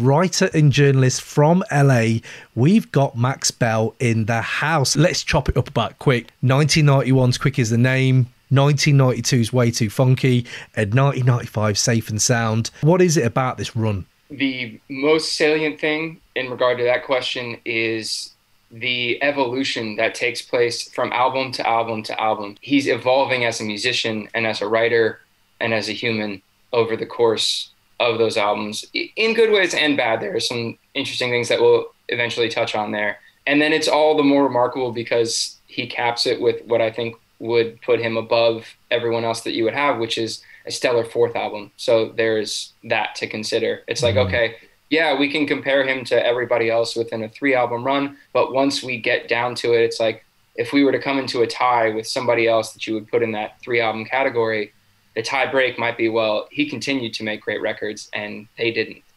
writer and journalist from LA. We've got Max Bell in the house. Let's chop it up about Quick. 1991's Quick is the name. 1992's Way Too Funky, and 1995 Safe and Sound. What is it about this run? The most salient thing in regard to that question is the evolution that takes place from album to album to album. He's evolving as a musician and as a writer and as a human over the course of those albums, in good ways and bad. There are some interesting things that we'll eventually touch on there. And then it's all the more remarkable because he caps it with what I think would put him above everyone else that you would have, which is a stellar fourth album. So there's that to consider. It's like, okay, yeah, we can compare him to everybody else within a 3-album run, but once we get down to it, it's like, if we were to come into a tie with somebody else that you would put in that 3-album category, the tie break might be, well, he continued to make great records and they didn't.